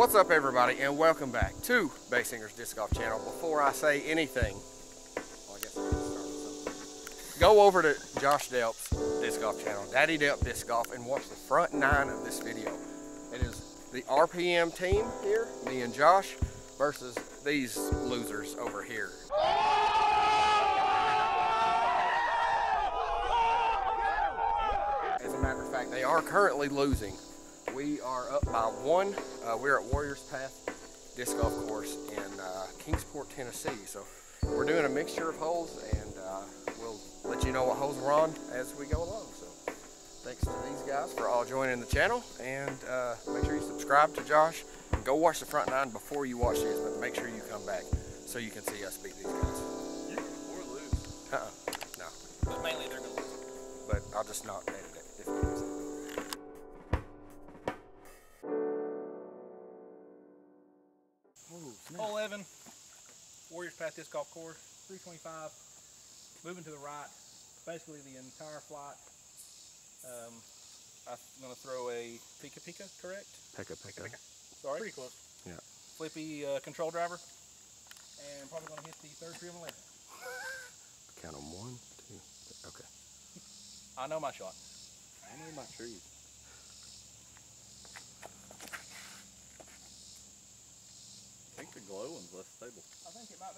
What's up, everybody, and welcome back to Bassinger's Disc Golf Channel. Before I say anything, well, I guess I'm gonna start with something. Go over to Josh Delp's Disc Golf Channel, Daddy Delp Disc Golf, and watch the front nine of this video. It is the RPM team here, me and Josh, versus these losers over here. As a matter of fact, they are currently losing. We are up by one. We're at Warriors Path Disc Golf Course in Kingsport, Tennessee. So we're doing a mixture of holes, and we'll let you know what holes we're on as we go along. So thanks to these guys for all joining the channel, and make sure you subscribe to Josh. Go watch the front nine before you watch this, but make sure you come back so you can see us beat these guys. You or lose. No. But mainly they're gonna lose. But I'll just not edit it if it is. Hole 11, Warriors Path Disc Golf Course, 325, moving to the right, basically the entire flight. I'm going to throw a Pekapeka, correct? Pekapeka. Sorry? Pretty close. Yeah. Flippy control driver, and probably going to hit the third tree on the left. Count them, one, two, three. Okay. I know my shot. I know my trees. I think the glow one's less stable. I think it might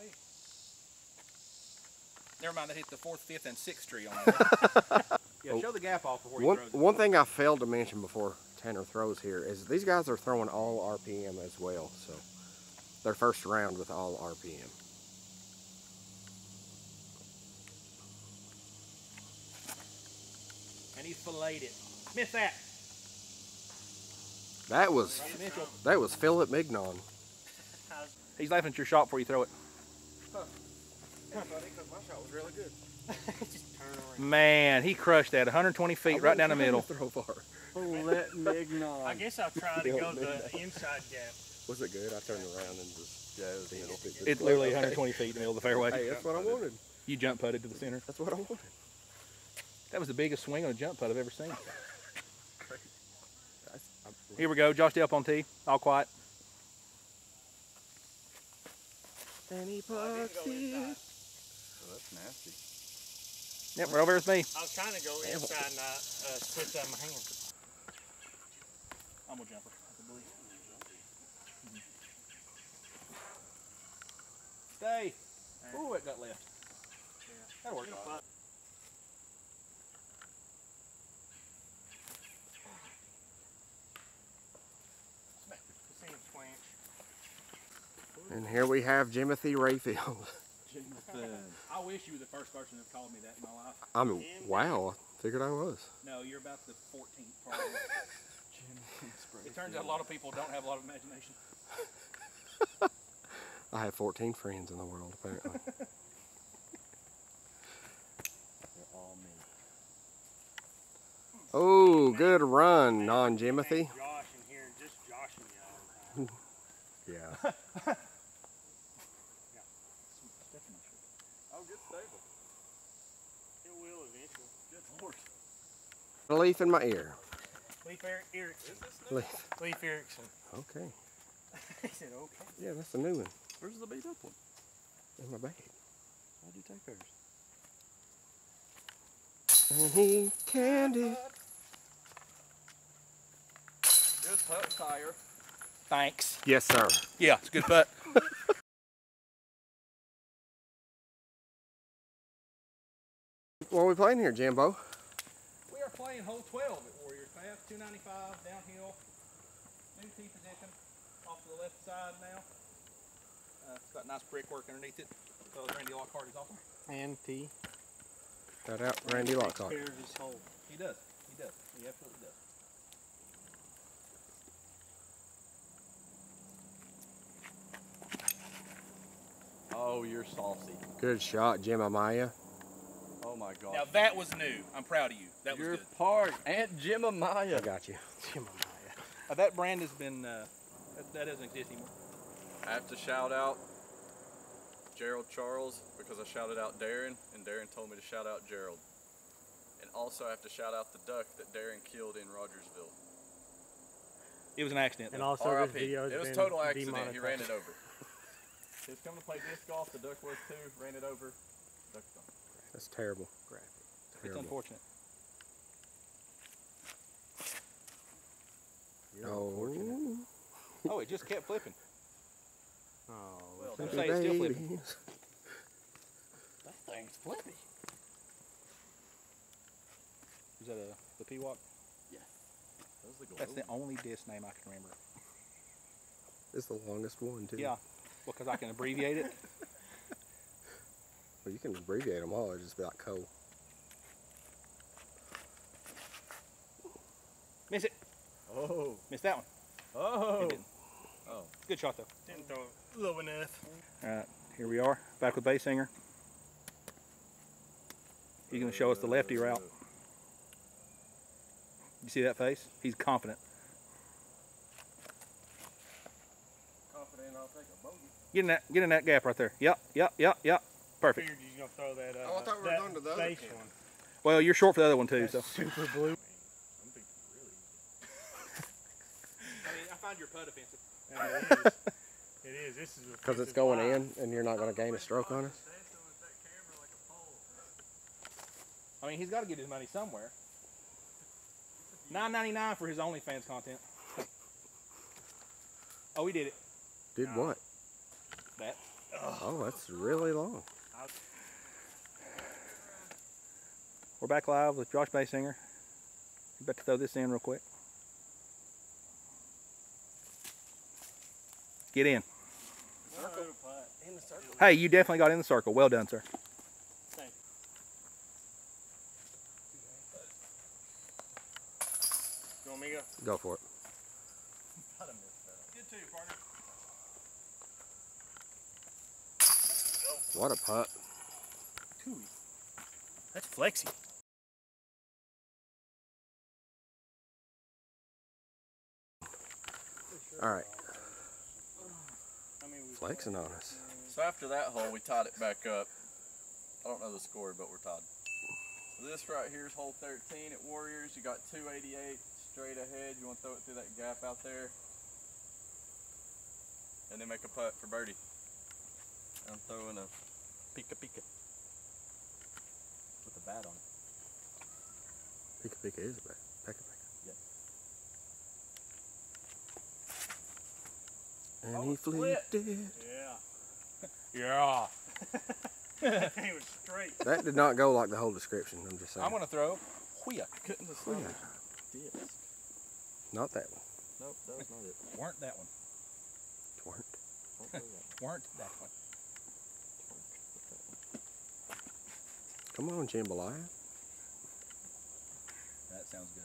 be. Never mind, that hit the 4th, 5th, and 6th tree on that. Yeah, show the gap off before you throw. One thing I failed to mention before Tanner throws here is these guys are throwing all RPM as well. So their first round with all RPM. And he filleted it. Missed that. That was Philip Mignon. He's laughing at your shot before you throw it. Huh. That's funny, because my shot was really good. Just turn around. Man, he crushed that 120 feet right down the middle. Throw far. Let Mignon. I guess I'll try to go the inside gap. Was it good? I turned around and just jazzed in. It's literally 120 feet in the middle of the fairway. Hey, that's what I wanted. You jump putted to the center. That's what I wanted. That was the biggest swing on a jump putt I've ever seen. Here we go. Josh Delp on tee. All quiet. And he pucks it. Oh, that's nasty. Yep, right over with me. I was trying to go inside and I switched out my hand. I'm a jumper, I believe. Stay. Right. Ooh, it got left. Yeah. That'll work. And here we have Jimothy Rayfield. I wish you were the first person that called me that in my life. I mean, wow, I figured I was. No, you're about the 14th probably. It turns out a lot of people don't have a lot of imagination. I have 14 friends in the world, apparently. They're all me. Oh, good run, non-Jimothy. Josh in here, just Josh and y'all. Yeah. A leaf in my ear. Leaf Erickson. Leaf Erickson. Okay. He said okay. Yeah, that's the new one. Where's the beat up one? In my bag. Why'd you take hers? And he candy. Good putt, Sire. Thanks. Yes, sir. Yeah, it's a good putt. What are we playing here, Jimbo? We are playing hole 12 at Warriors Path, 295 downhill, new tee position off to the left side now. It's got nice brickwork underneath it because Randy Lockhart is off there. And tee. Shout out Randy Lockhart. This hole. He does. He does. He absolutely does. Oh, you're saucy. Good shot, Jemima. Oh my God! Now that was new. I'm proud of you. That was good. Your part, Aunt Jemima. I got you, Jemima. That brand has been that doesn't exist anymore. I have to shout out Gerald Charles because I shouted out Darren, and Darren told me to shout out Gerald. And also I have to shout out the duck that Darren killed in Rogersville. It was an accident. And also this video has been demonetized. It was total accident. He ran it over. He was coming to play disc golf, the Duckworth 2, ran it over. That's terrible. Graphic. It's unfortunate. Oh. Oh, it just kept flipping. Oh, well, some say it's still flipping. That thing's flippy. Is that the P-Walk? Yeah. That's the only disc name I can remember. It's the longest one, too. Yeah, because I can abbreviate it. Well, you can abbreviate them all. It's just about coal. Miss it. Oh. Missed that one. Oh. Oh. Good shot, though. Didn't throw it low enough. All right, here we are, back with Bassinger. He's going to show us the lefty route. You see that face? He's confident. Confident I'll take a bogey. Get in that gap right there. Yep, yep, yep, yep. Perfect. I figured you were going to throw that, oh, I thought we were going to the other one. Well, you're short for the other one, too. That's so. Super blue. Your putt offensive. It is. This is because it's going in, and you're not going to gain a stroke on us. I mean, he's got to get his money somewhere. $9.99 for his OnlyFans content. Oh, he did it. Did what? That. Oh, that's really long. We're back live with Josh Bassinger. You better throw this in real quick. Get in. Circle. In the circle. Hey, you definitely got in the circle. Well done, sir. Thank you. You want me to go? Go for it. Good to you, partner. What a putt. That's flexy. All right. Flexing on us. So after that hole, we tied it back up. I don't know the score, but we're tied. So this right here is hole 13 at Warriors. You got 288 straight ahead. You want to throw it through that gap out there, and then make a putt for birdie. I'm throwing a Pekapeka with a bat on it. Pekapeka is a bat. Pekapeka. Yeah. And he flipped it. Yeah. That thing was straight. That did not go like the whole description, I'm just saying. I'm going to throw Hooyah. I couldn't have thrown it. Not that one. Nope, that was not it. Weren't that one. Twernt. Weren't that one. Come on, Jimamiah. That sounds good.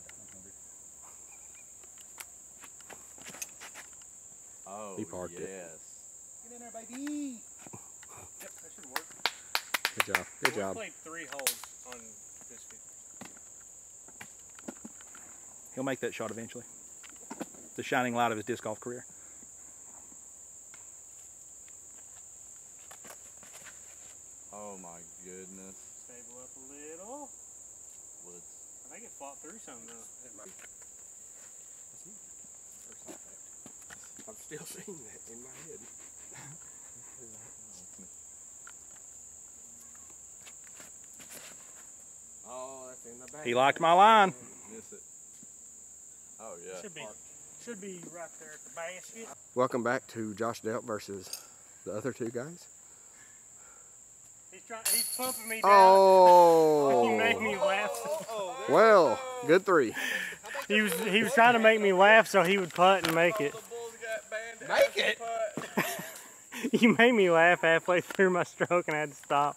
Oh, he parked it. Get in there, baby. Yep, that should work. Good job. Good job. We played 3 holes on this video. He'll make that shot eventually. The shining light of his disc golf career. Oh my goodness. Stable up a little. Woods. I think it fought through some though. It might. I'm still seeing that in my head. Oh, that's in the back. He liked my line. Miss it. Oh, yeah. Should be right there at the basket. Welcome back to Josh Delp versus the other 2 guys. He's pumping me down. Oh. He made me laugh. Well, good 3. He was trying to make me laugh so he would putt and make it. Make it! You made me laugh halfway through my stroke and I had to stop.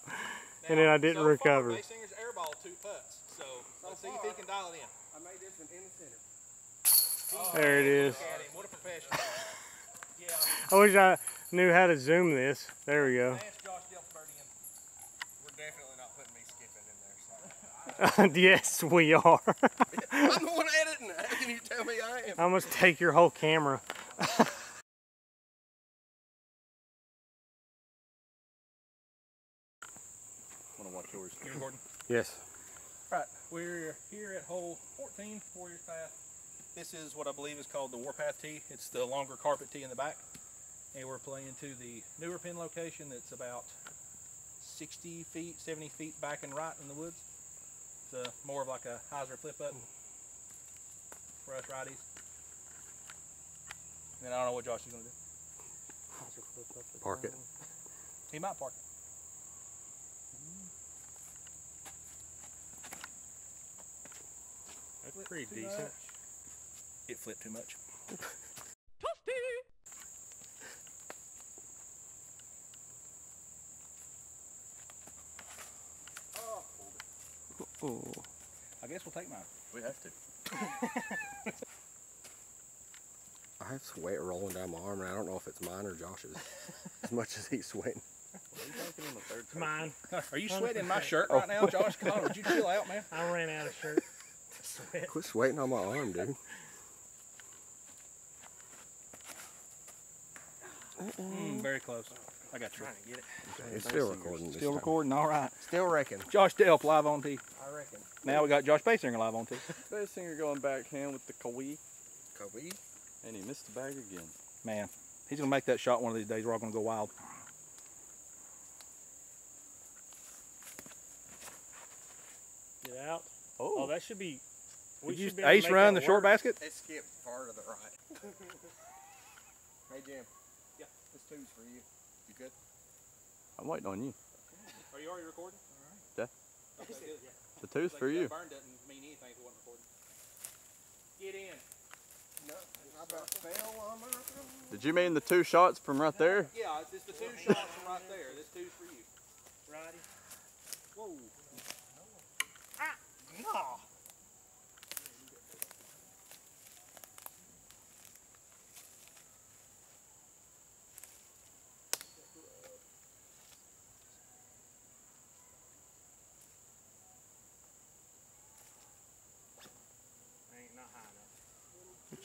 And then I didn't recover. Bassinger's airball 2 putts, so let's see if he can dial it in. I made this one in the center. There it is. What a professional. I wish I knew how to zoom this. There we go. We're definitely not putting me skipping in there. Yes, we are. I'm the one editing. How can you tell me I am? I must take your whole camera. Yes. Right, we're here at hole 14, Warriors Path This is what I believe is called the Warpath tee. It's the longer carpet tee in the back. And we're playing to the newer pin location that's about 60 feet, 70 feet back and right in the woods. It's more of like a hyzer flip up for us righties. And then I don't know what Josh is going to do. Hyzer flip up. Park it. He might park it. That's pretty decent. Much. It flipped too much. Oh. I guess we'll take mine. We have to. I have sweat rolling down my arm, and I don't know if it's mine or Josh's as much as he's sweating. It's mine. Are you sweating my shirt right now, Josh? Come on, would you chill out, man? I ran out of shirt to sweat. Quit sweating on my arm, dude. Very close. I got you. Trying to get it. Okay, it's still recording. Still recording. All right. Still reckon. Josh Delp live on tee. I reckon. Now we got Josh Bassinger live on tee. Bassinger going backhand with the Kawee. Kawee. And he missed the bag again. Man, he's gonna make that shot one of these days. We're all gonna go wild. Get out. Oh, that should be. We should be ace run the short basket. It skipped far to the right. Hey Jim. Yeah. This two's for you. You good? I'm waiting on you. Are you already recording? All right. Yeah. Okay, good. Yeah. The two's for you. Burn doesn't mean anything if it wasn't recording. Get in. No, I about fell on my room. Did you mean the two shots from right there? Yeah, it's the two shots from right there. This two's for you. Righty. Whoa. Ah! No.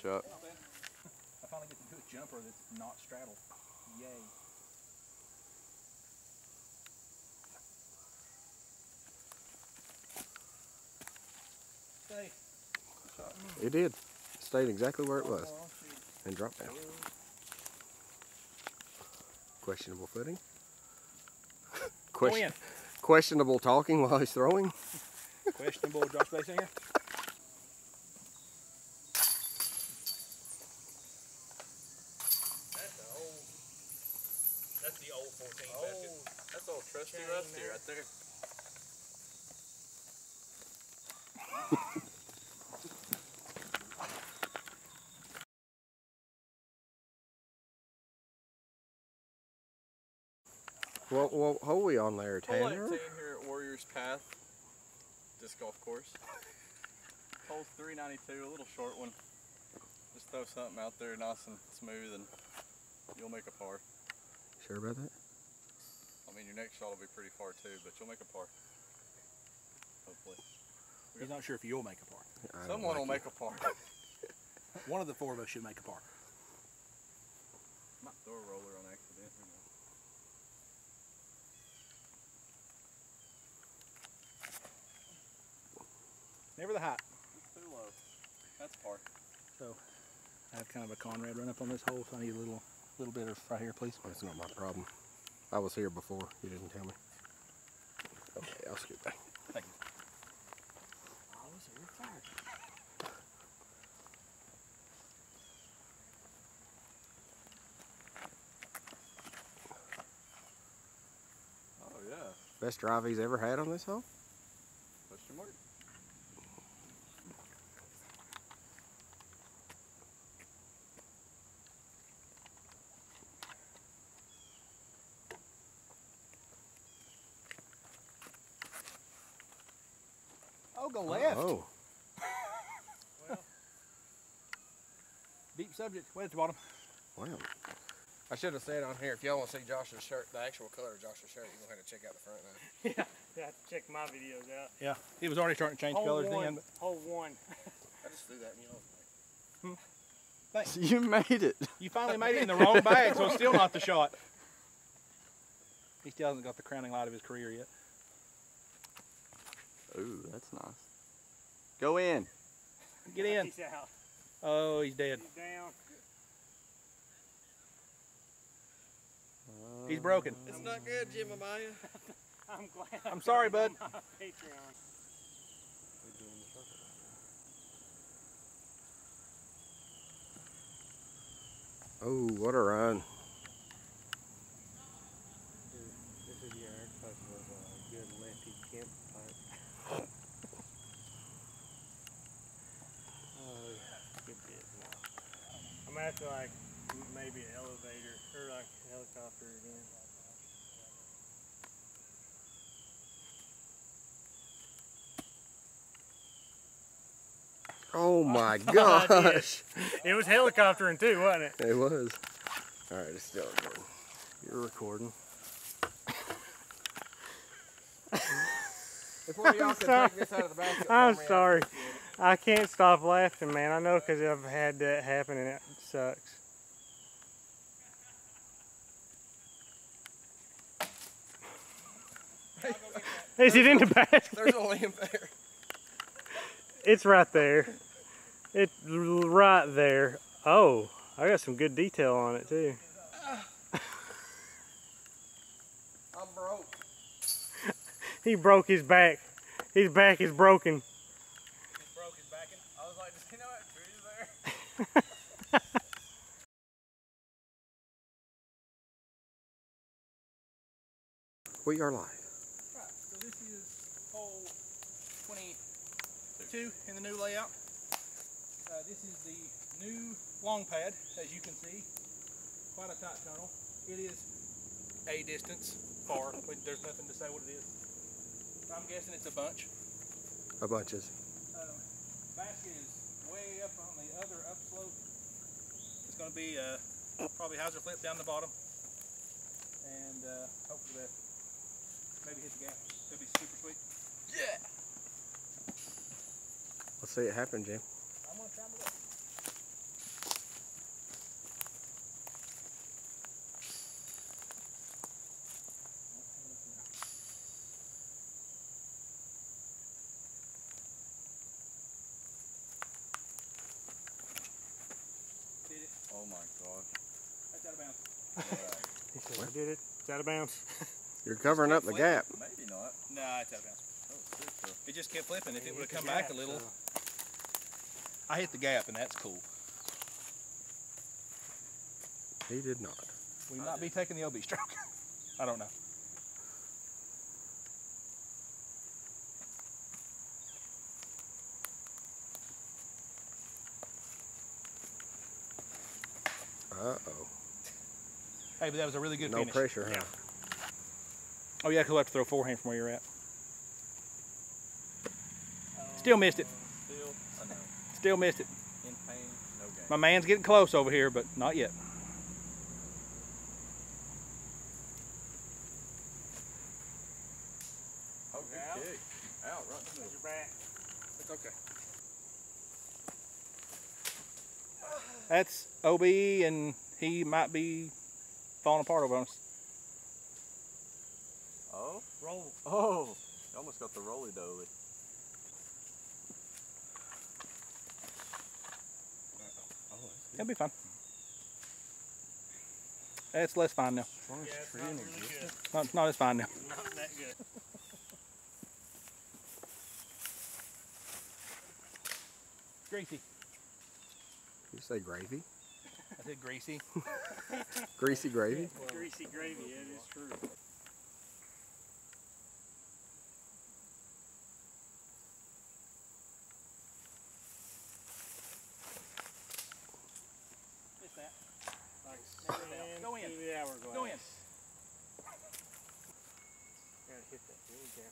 Up. I finally get to do a jumper that's not straddled. Yay. Stay. It did. It stayed exactly where it was. And dropped down. Questionable footing. Questionable talking while he's throwing. Questionable Josh Bassinger. Trusty Rusty right there. well, how are we on there, Tanner? Tanner here at Warriors Path Disc Golf Course. Hole 392, a little short one. Just throw something out there nice and smooth and you'll make a par. Sure about that? I mean, your next shot will be pretty far too, but you'll make a par. Hopefully. He's not sure if you'll make a par. Someone will make a par. One of the four of us should make a par. Might throw a roller on accident. You know. Never the height. It's too low. That's par. So, I have kind of a Conrad run up on this hole, so I need a little bit of right here, please. That's not my problem. I was here before, you didn't tell me. Okay, I'll scoot back. Thank you. I was here first. Oh, yeah. Best drive he's ever had on this hole? Question mark. Go left. Oh. Well, deep subject, way at the bottom. Wow. I should have said on here, if y'all want to see Josh's shirt, the actual color of Josh's shirt, you're going to have to check out the front now. Yeah, check my videos out. Yeah, he was already starting to change colors then. Hole one. I just threw that in the old thing. Thanks. You made it. You finally made it in the wrong bag, so it's still not the shot. He still hasn't got the crowning light of his career yet. Ooh, that's nice. Go in. Get in. Peace out. Oh, he's dead. He's down. He's broken. It's not good, Jimamiah. I'm glad. I'm sorry, bud. Oh, what a run. This is your type of good lefty camp pipe. Oh, yeah. Good bit. I'm going to have to, like, maybe an elevator or, like, a helicopter again. Oh my gosh. It was helicoptering too, wasn't it? It was. All right, it's still recording. You're recording. Before y'all can take this out of the basket. I'm sorry. I can't stop laughing, man. I know because I've had that happen and it sucks. Is it in the basket? There's a lamp there. It's right there. It's right there. Oh, I got some good detail on it too. I'm broke. He broke his back. His back is broken. He broke his back. I was like, does he know that tree is there? We are live. Right, so this is hole 22 in the new layout. This is the new long pad, as you can see. Quite a tight tunnel. It is a distance far, but there's nothing to say what it is. I'm guessing it's a bunch. A bunches. Basket is way up on the other upslope. It's going to be probably hyzer flip down the bottom, and hopefully that maybe hit the gap. It'll be super sweet. Yeah. Let's see it happen, Jim. I'm going to try my luck. Oh my God. That's out of bounds. He said, did it. It's out of bounds. You're covering up the gap. Maybe not. No, it's out of bounds. Oh, it just kept flipping. If it would have come back a little. I hit the gap, and that's cool. He did not. We might be taking the LB stroke. I don't know. Uh-oh. Hey, but that was a really good finish. No pressure, huh? Yeah. Oh, yeah, because we'll have to throw forehand from where you're at. Still missed it. Still missed it. In pain, no game. My man's getting close over here, but not yet. Okay. Out. Out, right in the middle. Your back. It's okay. That's OB, and he might be falling apart over us. Oh. Roll. Oh. You almost got the roly-doly. It'll be fine. It's less fine now. Yeah, it's not, really not as fine now. Not that good. Greasy. Did you say gravy? I said greasy. Greasy gravy? Well, greasy gravy, yeah, it is true. Go in. Gotta hit that little gap.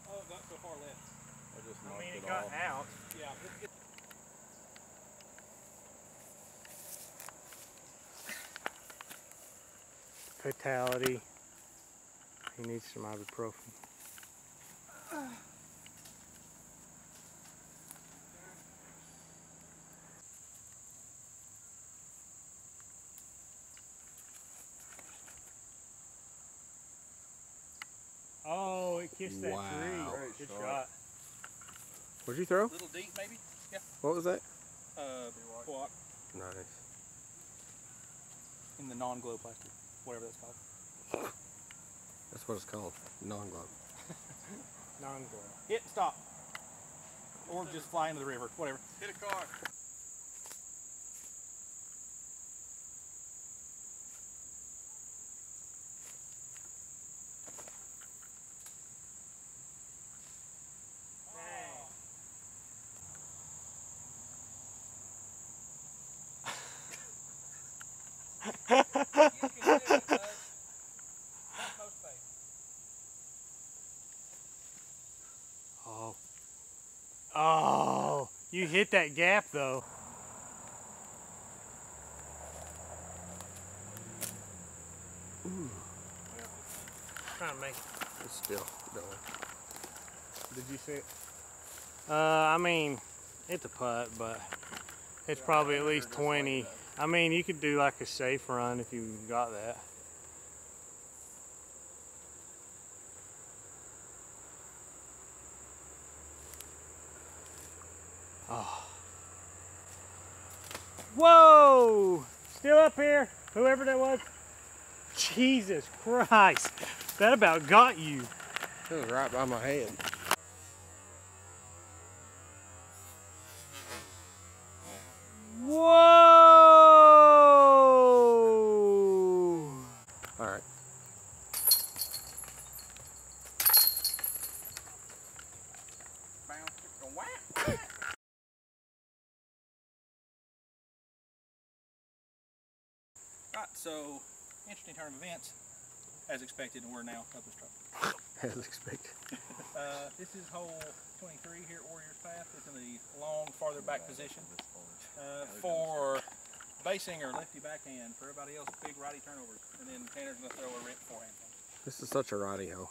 Oh, it got so far left. I mean, it got out. Yeah. Fatality. He needs some ibuprofen. Kiss that tree. Right, good shot. What'd you throw? Little D, maybe? Yeah. What was that? Block. Nice. In the non-glow plastic, whatever that's called. That's what it's called. Non-glow. Non-glow. Hit and stop. Or just fly into the river, whatever. Hit a car. Oh, you hit that gap though. Ooh. Trying to make it. It's still going. Did you see it? I mean, it's a putt, but it's probably at least 20. Like, I mean, you could do like a safe run if you got that. Oh. Whoa! Still up here, whoever that was. Jesus Christ. That about got you. It was right by my head. Whoa! All right. So, interesting turn of events, as expected, and we're now up this truck. As expected. This is hole 23 here at Warriors Path. It's in the long, farther back position. For Bassinger, lefty backhand. For everybody else, big righty turnover. And then Tanner's going to throw a rip forehand. This is such a righty hole.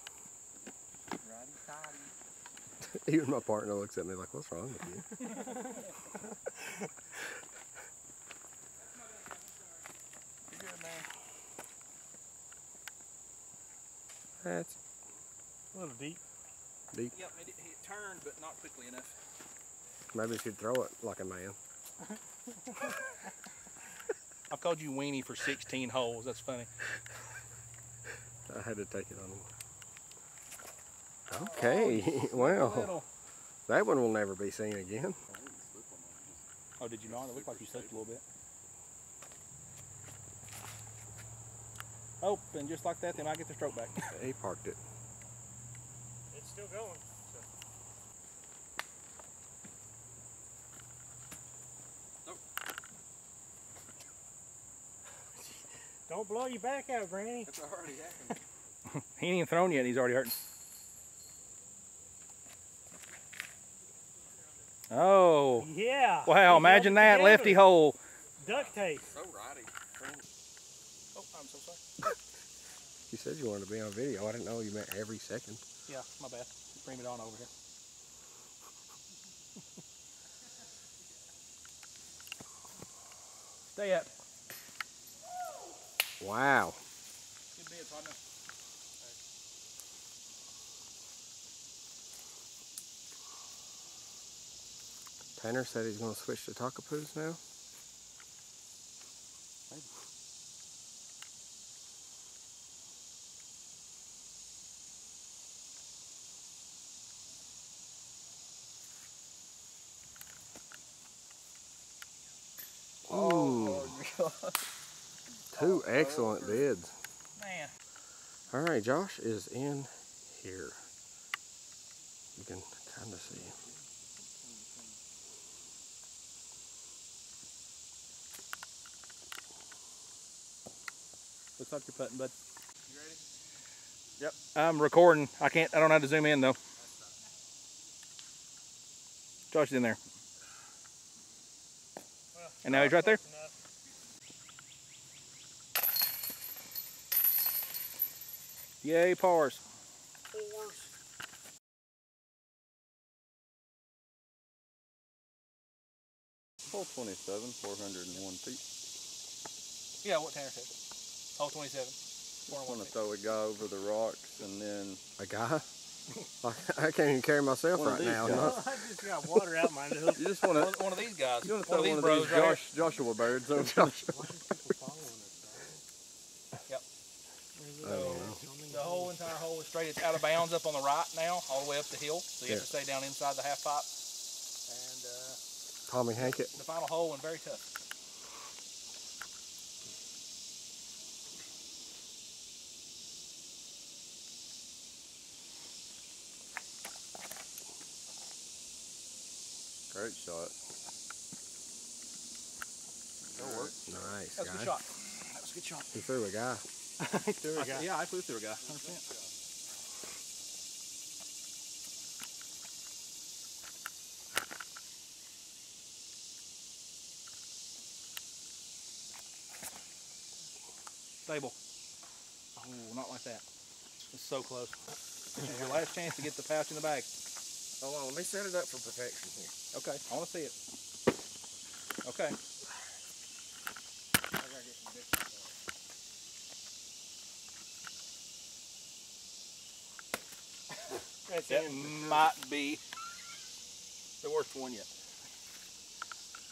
Righty-tighty. Even my partner looks at me like, what's wrong with you? That's a little deep. Deep. Yep, it turned, but not quickly enough. Maybe you should throw it like a man. I've called you weenie for 16 holes. That's funny. I had to take it on one. Okay. Oh, wow. That one will never be seen again. Oh, did you not? It looked like you slipped a little bit. Oh, and just like that, they might get the stroke back. He parked it. It's still going. So. Nope. Don't blow your back out, Brandy. That's already happened. He ain't even thrown yet. He's already hurting. Oh. Yeah. Wow, he's imagine that. Together. Lefty hole. Duct tape. So righty. I'm so sorry. You said you wanted to be on video. I didn't know you meant every second. Yeah, my bad. Bring it on over here. Stay up. Wow. Good bid, partner. Tanner said he's going to switch to Takapoos now. Two excellent bids. Man. All right, Josh is in here. You can kind of see. Looks like you're putting, bud. You ready? Yep. I'm recording. I don't know how to zoom in though. Josh is in there. Well, and now he's right there. Yay, pars. Hole 27, 401 feet. Yeah, what Tanner said. Hole 27, 401 feet. I'm going to throw a guy over the rocks and then... A guy? I can't even carry myself right now. Well, I just got water out my nose. You just want one of these guys. You want to throw one of these Joshua birds over Joshua. Why do people follow us? Yep. The whole entire hole is straight. It's out of bounds up on the right now, all the way up the hill. So you have to stay down inside the half pipe. And Tommy Hankett. The final hole and very tough. Great shot. That'll work. Nice. That's a good shot. That was a good shot. He threw a guy. He threw a guy. Yeah, I flew through a guy. 100%. Stable. Oh, not like that. It's so close. It's your last chance to get the pouch in the bag. Hold on, let me set it up for protection here. Okay, I want to see it. Okay. I gotta get some distance. That might be the worst one yet.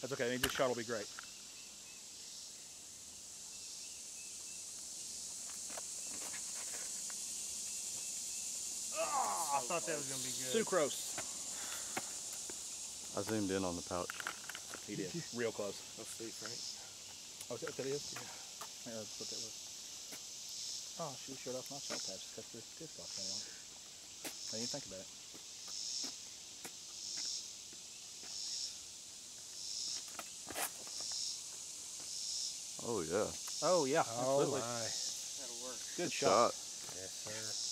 That's okay, I mean, this shot will be great. I thought that was going to be good. Too close. I zoomed in on the pouch. He did. Real close. Let's see, Frank. Oh, is that what that is? Yeah. Yeah, that's what that was. Oh, she showed off my shot pouch because the disc golf came on. I didn't think about it. Oh, yeah. Oh, yeah. Oh, absolutely. My. That'll work. Good shot. Yes, sir.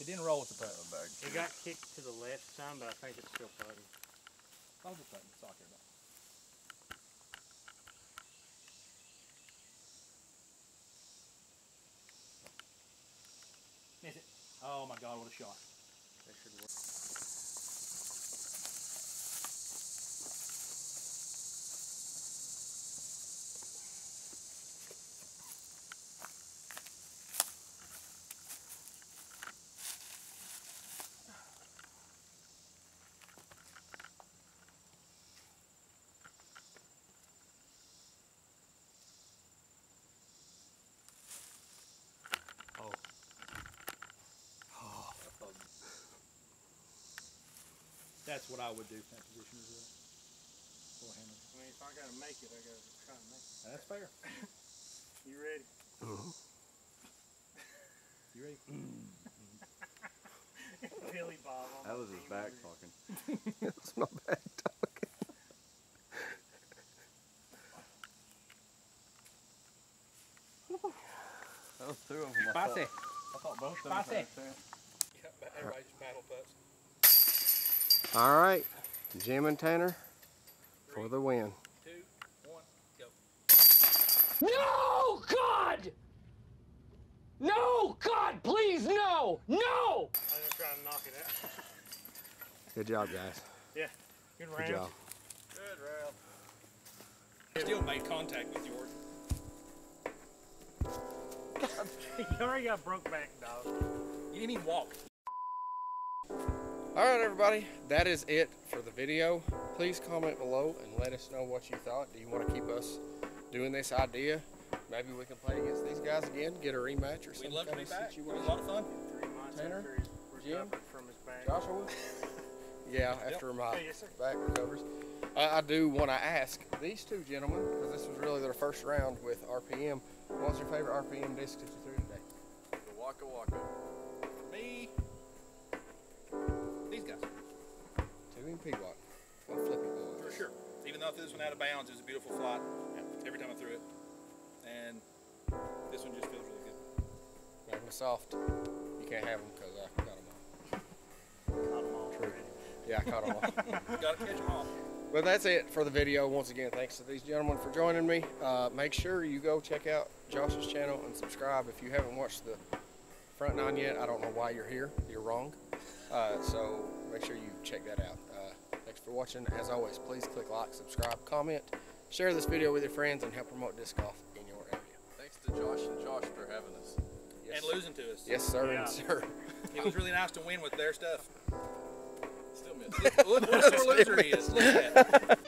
It didn't roll with the putt. It got kicked to the left time, but I think it's still putting. As long as it's putting, it's all good. Miss it. Oh my God, what a shot. That should work. That's what I would do from that position as well. Forehand. I mean, if I gotta make it, I gotta try to make it. That's fair. You ready? You ready? Billy Bob. That was his back talking. That's my back talking. That was two of them. I thought both of them. Everybody just paddle putts. All right, Jim and Tanner for the win. 3, 2, 1, go. No, God! No, God, please, no! No! I'm just trying to knock it out. Good job, guys. Yeah, good round. Good job. Good round. Still made contact with yours. You already got broke back, dog. You didn't even walk. All right, everybody, that is it for the video. Please comment below and let us know what you thought. Do you want to keep us doing this idea? Maybe we can play against these guys again, get a rematch or something. We'd love to be back. It was a lot of fun. In 3 months, Tanner, Jim, from his back. Joshua. Yeah, after my back recovers. I do want to ask these two gentlemen, because this was really their first round with RPM, what's your favorite RPM disc that you threw today? The Waka Waka. Me. These guys. 2 and P-Watt. One flipping ball. For sure. Even though I threw this one out of bounds, it was a beautiful flight every time I threw it. And this one just feels really good. That one's soft. You can't have them because I caught them all. Caught them all. True. Yeah, I caught them all. You got to catch them all. Well, that's it for the video. Once again, thanks to these gentlemen for joining me. Make sure you go check out Josh's channel and subscribe if you haven't watched the front nine yet, I don't know why you're here. You're wrong. So make sure you check that out. Thanks for watching. As always, please click like, subscribe, comment, share this video with your friends, and help promote disc golf in your area. Thanks to Josh and Josh for having us. Yes. And losing to us. Yes, sir. Yeah. And sir. It was really nice to win with their stuff. Still missed. Look what a sore loser he is. Look at that.